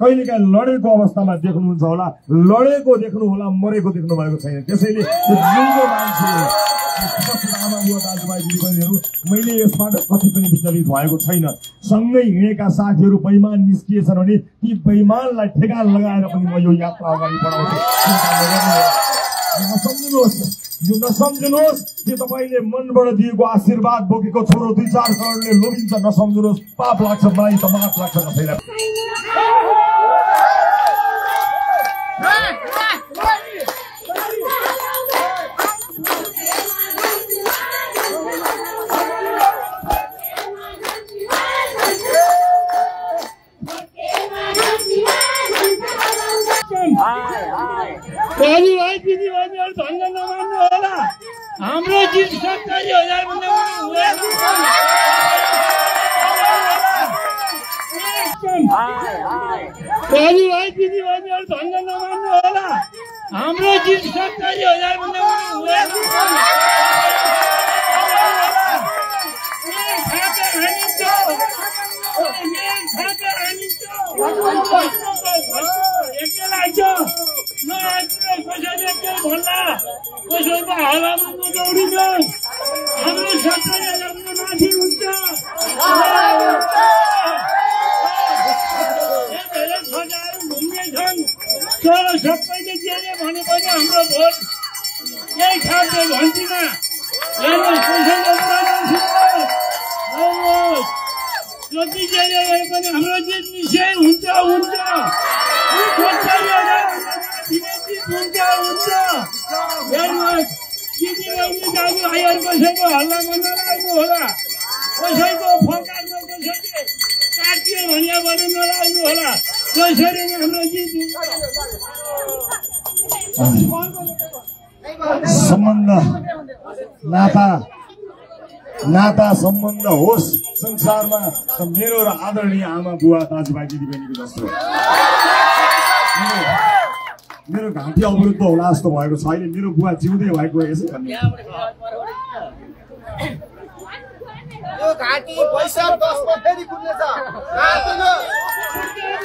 कहिलेकाहीँ लडेको अवस्थामा देख्नुहुन्छ होला, लडेको देख्नु होला, मरेको देख्नु भएको छैन। त्यसैले जिउँदो मान्छेहरु मैले यसबाट कति पनि विचलित भएको छैन। सँगै हिँडेका साथीहरु बेइमान निस्किएछन् भने ती बेइमानलाई ठेगा लगाएर पनि म यो यात्रा अगाडि बढाउँछु। नसम्झिनुहोस्, यो नसम्झिनुहोस् कि तपाईले मनबाट दिएको आशीर्वाद बोकेको छोरो 2-4 करोडले लोभिन्छ। नसम्झिनुहोस्, पाप लाग्छ, मलाई त माफ लाग्छ कसैलाई। नाता सम्बन्ध होस् संसारमा त मेरो र आदरणीय आमा बुवा दाजुभाइ दिदीबहिनीको जस्तो मेरो घाँटी अवरुद्ध होला जस्तो भएको छ। अहिले मेरो बुवा जिउँदै भएको यसो भन्ने यो घाँटी वैशाख 10 मा फेरि खुल्नेछ। नातिनो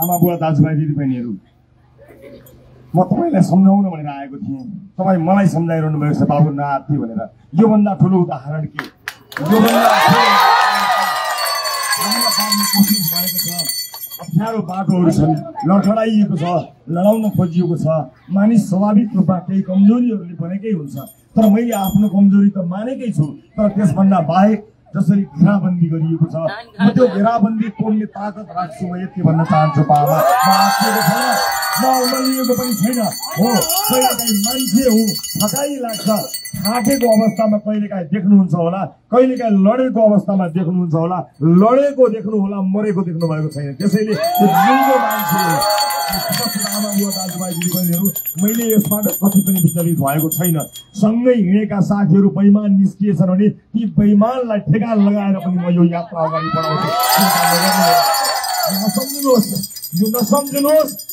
आमा बुवा दाजुभाइ दिदीबहिनीहरु, म तपाईलाई सम्झाउन भनेर आएको थिएँ। तपाई मलाई सम्झाइरहनु भएको छ बाबु नाति भनेर। यो भन्दा ठूलो उदाहरण के अप्ठ्यारो बाटोहरु छन्, लडखडाइएको छ, लडाउन खोजिएको छ। मानिस स्वाभाविक रूपमा केही कमजोरीहरुले बनेकै हुन्छ, तर मैले आफ्नो कमजोरी त मानेकै छु। तर त्यसभन्दा बाहेक जसरी घेराबन्दी गरिएको छ, म त्यो घेराबन्दी तोड्ने ताकत राख्छु। म यति भन्न चाहन्छु बाबा, म उम्लिएको पनि छैन हो। कहिलेकाहीँ मान्छे हो थकाइ लाग्छ, थाकेको अवस्थामा कहिलेकाहीँ देख्नुहुन्छ होला, कहिलेकाहीँ लडेको अवस्थामा देख्नुहुन्छ होला, लडेको देख्नु होला, मरेको देख्नु भएको छैन। त्यसैले जिउँदो मान्छे आमा बुवा दाजुभाइ दिदीबहिनीहरु मैले यसबाट कति पनि विचलित भएको छैन। सँगै हिँडेका साथीहरु बेइमान निस्किएछन् भने ती बेइमानलाई ठेगा लगाएर पनि म यो यात्रा अगाडि बढाउँछु। नसम्झिनुहोस्,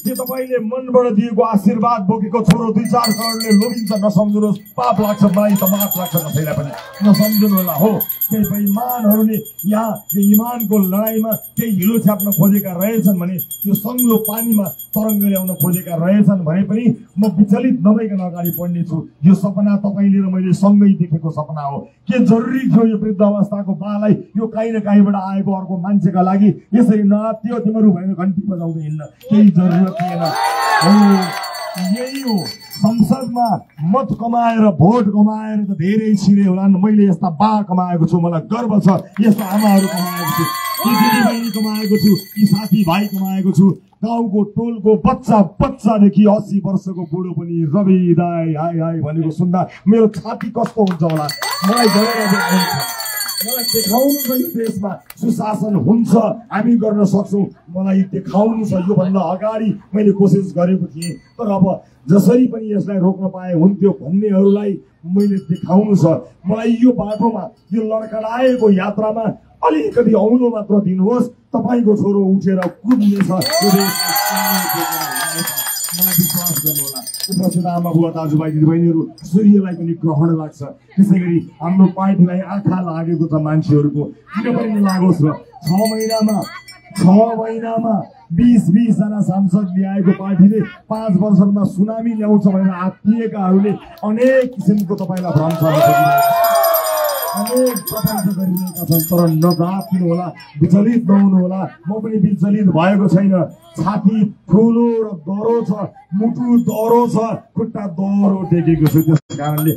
ये तपाईले मनबाट दिएको आशीर्वाद बोकेको छोरो 2-4 करोडले लोभिन्छ नसम्झनुस् पाप लाग्छ मलाई तमास लाग्छ कसैलाई पनि नसम्झनु होला हो के बेइमानहरुले यहाँ यो इमानको लडाईमा केही हिलो छाप्न खोजेका रहेछन् भने यो संगलो पानीमा तरंग ल्याउन खोजेका रहेछन् भने पनि म विचलित नभइकन अगाडि बढ्ने छु यो सपना तपाईले र मैले सँगै देखेको सपना हो के जरुरी थियो यो वृद्ध अवस्थाको बालाई यो काई न काईबाट आएको अर्को मान्छेका लागि यसरी नआत्यो तिम्रो भएन घण्टी बजाउँदै हिन्न केही जरुरी यही हो संसदमा मत कमाएर भोट कमाएर त धेरै छिरे होलान् मैले यस्ता बा कमाएको छु मलाई गर्व छ यस्ता आमाहरु कमाएको छु यी दिदीबहिनी कमाएको छु यी साथीभाइ कमाएको छु गाउँको टोलको बच्चा बच्चादेखि 80 वर्षको बुढो पनि रवि दाई हाय हाय भनेको सुन्दा मेरो छाती कस्तो हुन्छ होला मलाई गर्व लाग्छ मलाई देखाउनु छ यो देशमा सुशासन हुन्छ हामी गर्न सक्छौ मलाई देखाउनु छ यो भन्दा अगाडि मैले कोसिस गरेको थिए तर अब जसरी पनि यसलाई रोक्न पाए हुन्थ्यो भन्नेहरुलाई मैले देखाउनु छ मलाई यो बाटोमा यो लडकडाएको यात्रामा अलिकति औलो मात्र दिनुहोस् तपाईको छोरो उठेर कुद्ने छ यो देशमा मलाई विश्वास गर्नुहोला उपस्थित आमा बुवा दाजुभाइ दिदीबहिनीहरु सूर्यलाई पनि ग्रहण लाग्छ त्यसैगरी हाम्रो पार्टीलाई आँखा लागेको त मान्छेहरुको किन पनि नलागोस् र 6 महिनामा 20 जना सांसद ल्याएको पार्टीले 5 वर्षमा सुनामी ल्याउँछ भनेर आत्तिएकाहरुले अनेक किसिमको तपाईलाई भ्रम छ अनेक प्रकारका गरिरहेका छन् तर नदापिनु होला विचलित नहुनु होला म पनि विचलित भएको छैन छाती ठुलो र दरो छ मुटु दरो छ खुट्टा दरो टेकेको छु त्यस कारणले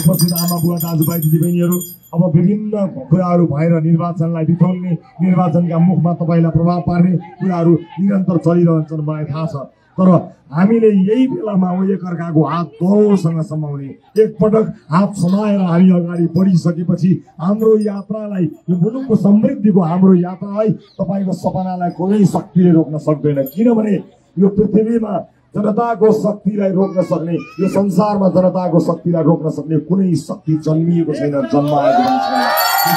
उपस्थित आमा बुवा दाजुभाइ दिदीबहिनीहरु अब विभिन्न कुराहरु भएर निर्वाचनलाई बिताउने निर्वाचनका मुखमा तपाईलाई प्रभाव पार्ने कुराहरु निरन्तर चलिरहन्छन् मलाई थाहा छ तर हामीले यही बेलामा एकअर्काको हात दरोसँग समाउने एक पटक हात समाएर हामी अगाडि बढिसकेपछि हाम्रो यात्रालाई यो मुलुकको समृद्धिको हाम्रो यात्रालाई तपाईको सपनालाई कुनै शक्तिले रोक्न सक्दैन किनभने यो पृथ्वीमा जनताको शक्तिलाई रोक्न सक्ने यो संसारमा जनताको शक्तिलाई रोक्न सक्ने कुनै शक्ति जन्मिएको छैन जन्माएको छैन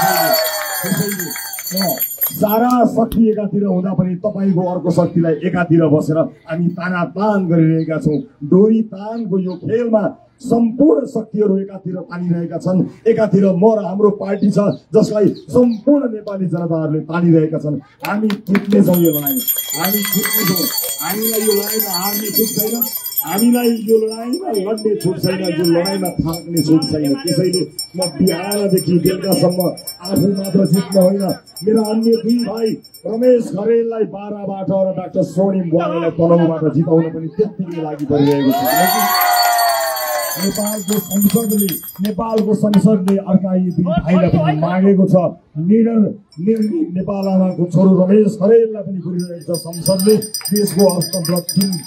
सारा शक्ति एकातिर हुँदा पनि तपाईको अर्को शक्तिलाई एकातिर बसेर हामी तानातान गरिरहेका छौं डोरी तानको यो खेलमा सम्पूर्ण शक्तिहरु एकातिर तानिरहेका छन् एकातिर म र हाम्रो पार्टी छ जसलाई सम्पूर्ण नेपाली जनताहरुले तानिरहेका छन् हामी जित्ने छौं यो लडाई हामी जित्ने छौं हामीलाई यो लडाईमा हार्ने छुट छैन हामीलाई यो लडाईमा लड्ने छुट छैन यो लडाईमा थाक्ने छुट छैन त्यसैले म बिहारदेखि बेलुकासम्म आफू मात्र जित्न होइन मेरा अन्य दुई भाइ रमेश खरेललाई बाराबाट र डाक्टर सोनिम बुवालाई तनहुँबाट जिताउन पनि त्यतिकै लागि परिरहेको छ नेपालको संसदले अर्काई दुई भाइलाई पनि मागेको छ निडर निर्मी नेपाल आमाको छोरो रमेश खरेललाई पनि गरिरहेको छ संसदले देशको अर्थतन्त्र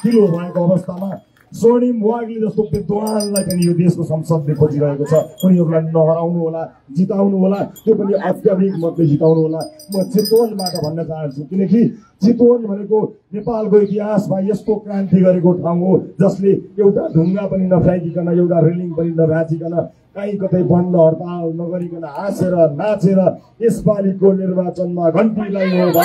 किलो भएको अवस्थामा स्वर्णिम वाग्ले जस्तो विद्वानलाई पनि यो देशको संसदले खोजिरहेको छ उनीहरूलाई नहराउनु होला जिताउनु होला त्यो पनि अत्याधिक मतले जिताउनु होला म चितवनबाट भन्न चाहन्छु किनकि चितवन भनेको नेपालको इतिहासमा यस्तो क्रान्ति गरेको ठाउँ हो जसले एउटा ढुङ्गा पनि नफ्याँकिकन एउटा रेलिङ पनि नभाँचिकन कहीँ कतै बन्द हडताल नगरिकन हाँसेर नाचेर यसपालिको निर्वाचनमा घण्टी लगाउनु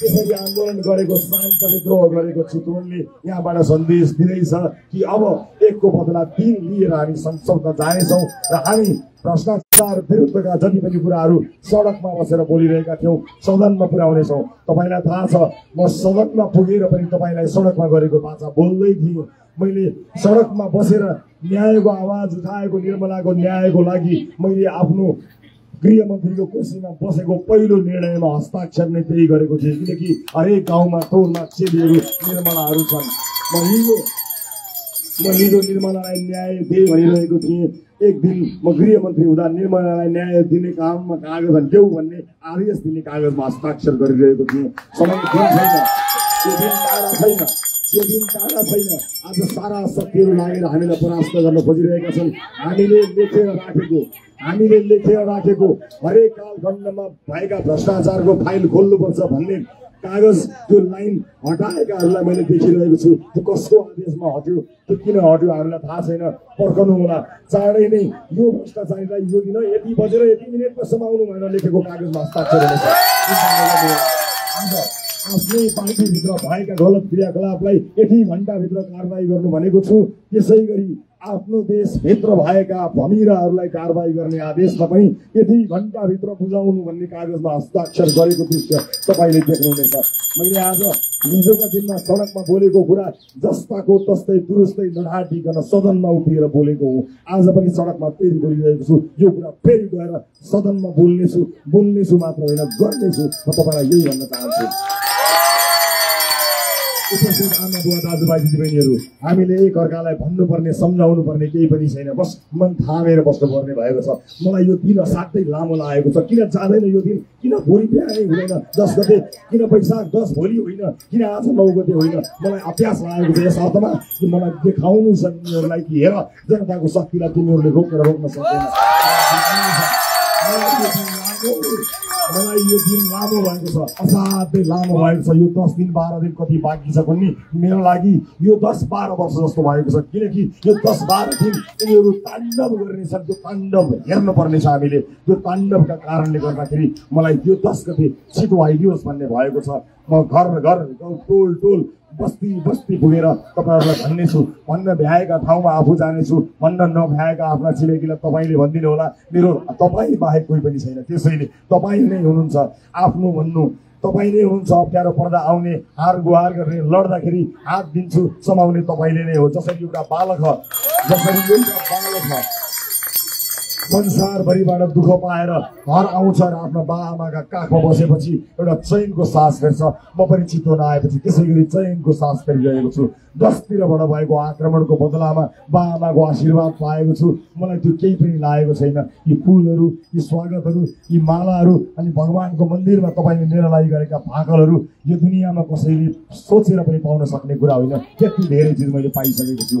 त्यसैले आन्दोलन गरेको शान्त विद्रोह गरेको चितवनले यहाँबाट सन्देश दिँदैछ कि अब एकको बदला 3 लिएर हामी संसदमा जानेछौँ र हामी भ्रष्टाचार विरुद्धका जति पनि कुराहरू सडकमा बसेर बोलिरहेका थियौं सदनमा पुर्याउनेछौँ तपाईलाई थाहा छ म सदनमा पुगेर पनि तपाईलाई सडकमा गरेको भाषा बोल्दै थिएँ मैले सडकमा बसेर न्यायको आवाज उठाएको निर्मलाको न्यायको लागि मैले आफ्नो गृहमन्त्रीको कुर्सीमा बसेको पहिलो निर्णयमा हस्ताक्षर नै त्यही गरेको थिएँ किनकि हरेक गाउँमा टोलमा चेलीहरू निर्मलाहरू छन् म हिजो निर्मलालाई न्याय दिए भनिरहेको थिएँ एक दिन म गृहमन्त्री हुँदा निर्मलालाई न्याय दिने काममा कागज देऊ भन्ने आदेश दिने कागजमा हस्ताक्षर गरिरहेको थिएँ समय छैन यो दिन टाढा छैन आज सारा शक्तिहरू लागेर हामीलाई परास्त गर्न खोजिरहेका छन् हामीले लेखेर राखेको हरेक कालखण्डमा भएका भ्रष्टाचारको फाइल खोल्नुपर्छ भन्ने कागज त्यो लाइन हटाएकाहरुलाई मैले देखिरहेको छु त्यो कसको आदेशमा हट्यो त्यो किन हट्यो हामीलाई थाहा छैन पर्खनु होला चाँडै नै यो भ्रष्टाचारीलाई यो दिन यति बजेर यति मिनेटमा समाउनु भनेर लेखेको कागजमा हस्ताक्षर हुन्छ आफ्नै पार्टी भित्र भएका गलत क्रियाकलापलाई 1 घण्टा भित्र कारबाही गर्नु भनेको छु त्यसैगरी आफ्नो देश भित्र भएका भमिराहरुलाई कारबाही गर्ने आदेशमा पनि यति घण्टा भित्र बुझाउनु भन्ने कागजमा हस्ताक्षर गरेको दृश्य तपाईले देख्नुहुनेछ मैले आज हिजोका दिनमा सडकमा बोलेको कुरा जस्ताको तस्तै दुरुस्तै नढाडिकन सदनमा उभिएर बोलेको हो आज पनि सडकमा फेरि बोलिरहेको छु यो कुरा फेरि गएर सदनमा बोल्नेछु मात्र हैन गर्नेछु म तपाईलाई यही भन्न चाहन्छु उपस्थित आमाबुवा दाजुभाइ दिदीबहिनीहरु हामीले एकअर्कालाई भन्नुपर्ने सम्झाउनु पर्ने केही पनि छैन बस मन थामेर बस्नुपर्ने भएको छ मलाई यो दिन साथै लामो लागेको छ किन जादैन यो दिन किन भोलि बिहानै हुँदैन 10 गते किन वैशाख 10 भोलि होइन किन आज 9 गते होइन मलाई अभ्यास लागेको छ यस अर्थमा कि मलाई देखाउनु सक्नेहरुलाई कि हेर जनताको शक्तिलाई तिमीहरुले रोक्न सक्दैन मलाई यो दिन लामो भएको छ असाध्यै लामो भएको छ यो 10 दिन 12 दिन कति बाँकी छ भन्ने मेरो लागि यो 10 12 वर्ष जस्तो भएको छ किनकि यो 10 12 दिन यिनीहरु ताण्डव गर्ने छन् त्यो ताण्डव हेर्न पर्ने छ हामीले त्यो ताण्डवका कारणले गर्दाखेरि मलाई यो 10 गते छिटो आइदियोस् भन्ने भएको छ म घर घर टोल टोल बस्ती बस्ती पुगेर तपाईहरुलाई भन्ने छु भन्न भ्याएका ठाउँमा आफू जाने छु भन्न नभ्याएका आफ्ना छिमेकीलाई तपाईले भन्दिनु होला मेरो तपाई बाहेक कुनै पनि छैन त्यसैले तपाई नै हुनुहुन्छ आफ्नो भन्नु तपाई नै हुनुहुन्छ अप्ठ्यारो पर्दा आउने हार गुहार गर्ने लड्दाखेरि हात दिन्छु समाउने तपाईले नै हो जसरी एउटा बालक संसार भरिबाट दुःख पाएर घर आउँछ र आफ्नो बाआमाका काखमा बसेपछि एउटा चैनको सास फेर्छ म पनि चित्तो नआएपछि त्यसैगरी चैनको सास फेरिरहेको छु 10 तिरबाट भएको आक्रमणको बदलामा बाआमाको आशीर्वाद पाएको छु मलाई त्यो केही पनि लागेको छैन यी फूलहरु यी स्वागतहरु यी मालाहरु अनि भगवानको मन्दिरमा तपाईले मेरो लागि गरेका भाकलहरु यो दुनियामा कसैले सोचेर पनि पाउन सक्ने कुरा होइन त्यति धेरै चीज मैले पाइसकेको छु म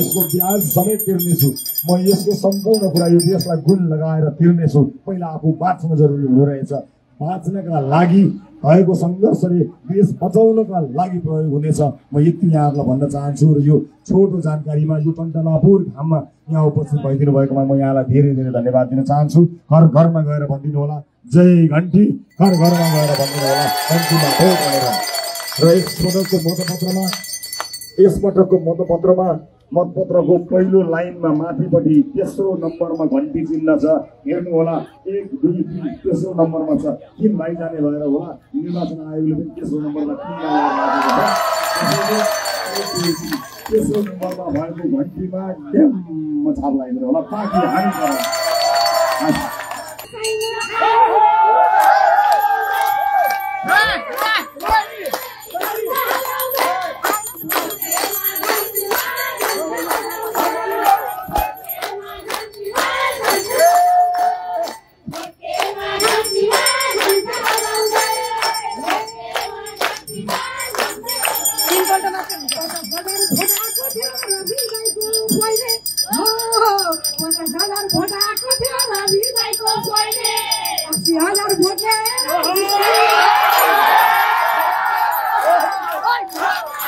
यसको ब्याज समेत तिर्नेछु म यसको सम्पूर्ण कुरा यो यसलाई गुण लगाएर तिर्नेछु पहिला आफू बाँच्नु जरुरी हुनु रहेछ बाँच्नका लागि भएको संघर्षले देश बचाउनका लागि प्रयोग हुनेछ म यति यहाँहरुलाई भन्न चाहन्छु र यो छोटो जानकारीमा यो कण्टनापुर धाममा यहाँ उपस्थित भइदिनु भएकोमा म यहाँलाई धेरै धन्यवाद दिन चाहन्छु घर घरमा गएर भन्दिनु होला जय घण्टी घर घरमा गएर भन्दिनु होला घण्टीमा भोट भनेर र यस पटकको मतपत्रमा मतपत्रको पहिलो लाइनमा माथिपटि तेस्रो नम्बरमा घण्टी चिन्ह छ हेर्नु होला 1 2 3 तेस्रो नम्बरमा छ किन भाइ जाने भएर होला निर्वाचन आयोगले पनि तेस्रो नम्बरमा भएको घण्टीमा ड्याम छाप लगाइदिएर होला पार्टी हामी What?